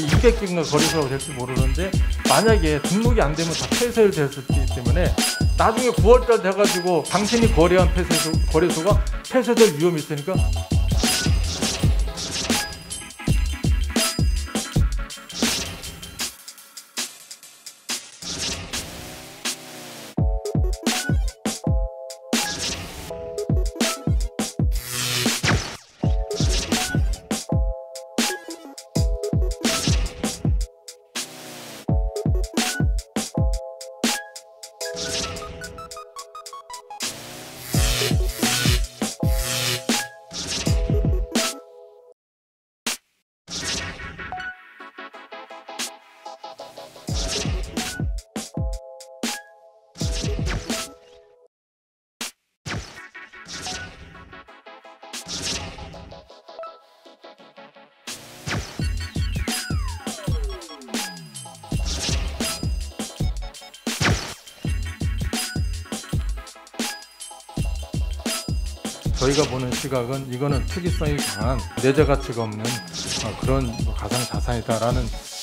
600개인가 거래소가 될지 모르는데 만약에 등록이 안 되면 다 폐쇄됐기 때문에 나중에 9월달 돼가지고 당신이 거래한 거래소가 폐쇄될 위험이 있으니까 저희가 보는 시각은 이거는 특이성이 강한 내재 가치가 없는 그런 가상 자산이다라는